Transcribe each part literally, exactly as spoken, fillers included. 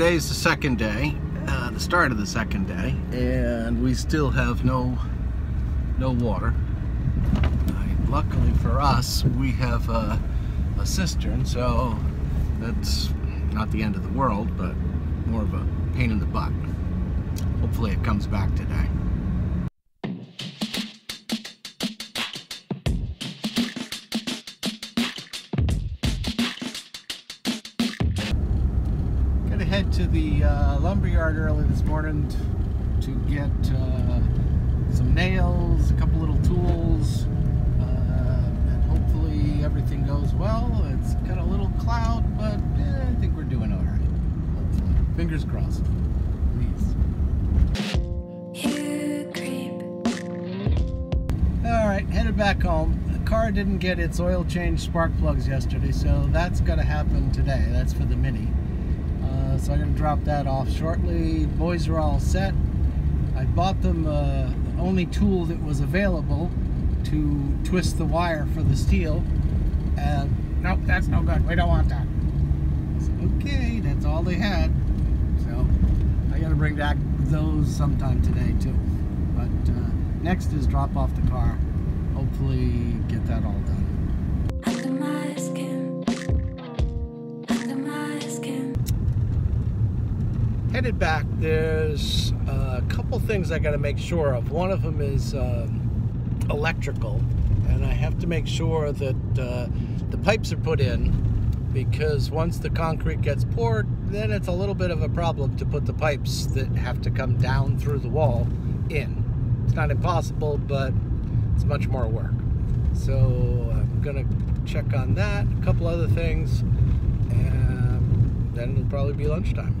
today's the second day, uh, the start of the second day, and we still have no no water. I, luckily for us, we have a, a cistern, so that's not the end of the world, but more of a pain in the butt. Hopefully it comes back today. Head to the uh, lumberyard early this morning to get uh, some nails, a couple little tools, uh, and hopefully everything goes well. It's got a little cloud, but eh, I think we're doing all right. Hopefully. Fingers crossed. Please. All right, headed back home. The car didn't get its oil change spark plugs yesterday, so that's going to happen today. That's for the Mini. So I'm going to drop that off shortly. Boys are all set. I bought them uh, the only tool that was available to twist the wire for the steel. Uh, nope, that's no good. We don't want that. So, okay, that's all they had. So I got to bring back those sometime today too. But uh, next is drop off the car. Hopefully get that all done. Headed back, there's a couple things I got to make sure of. One of them is um, electrical, and I have to make sure that uh, the pipes are put in, because once the concrete gets poured, then it's a little bit of a problem to put the pipes that have to come down through the wall in. It's not impossible, but it's much more work. So I'm gonna check on that, a couple other things, and then it'll probably be lunchtime.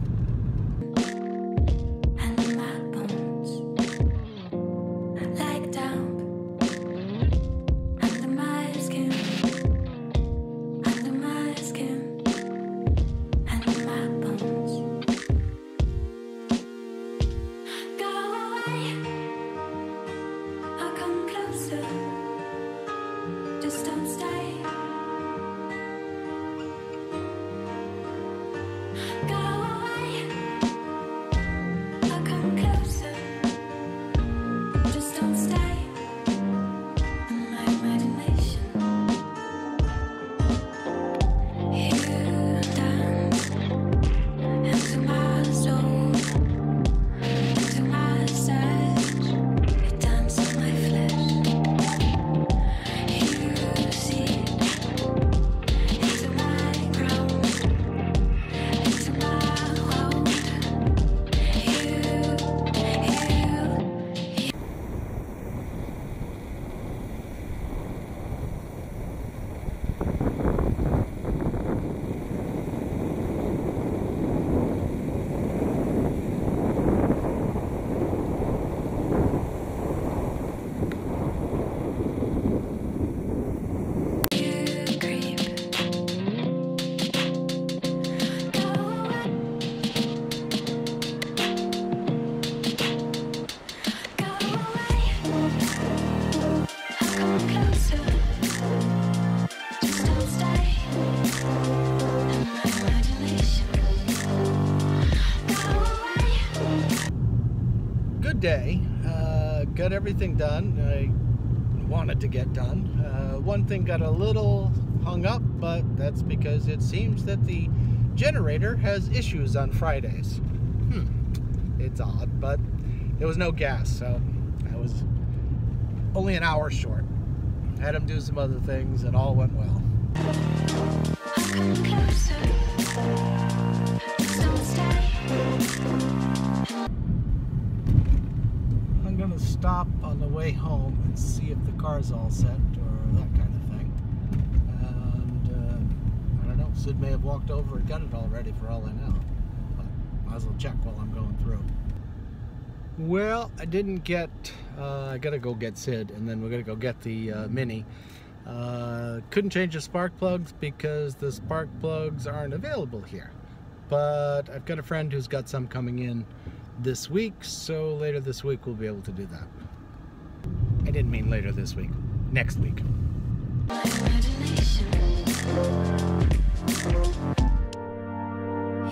Day. Uh, got everything done I wanted to get done. Uh, one thing got a little hung up, but that's because it seems that the generator has issues on Fridays. Hmm. It's odd, but there was no gas, so I was only an hour short. Had him do some other things, and all went well. I'll come closer. I'm gonna stop on the way home and see if the car's all set or that kind of thing. And uh, I don't know, Sid may have walked over and got it all ready for all I know. But might as well check while I'm going through. Well, I didn't get, uh, I gotta go get Sid, and then we're gonna go get the uh, Mini. Uh, couldn't change the spark plugs because the spark plugs aren't available here. But I've got a friend who's got some coming in this week, so later this week we'll be able to do that. I didn't mean later this week, next week.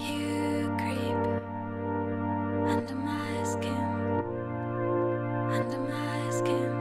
You creep. under my skin.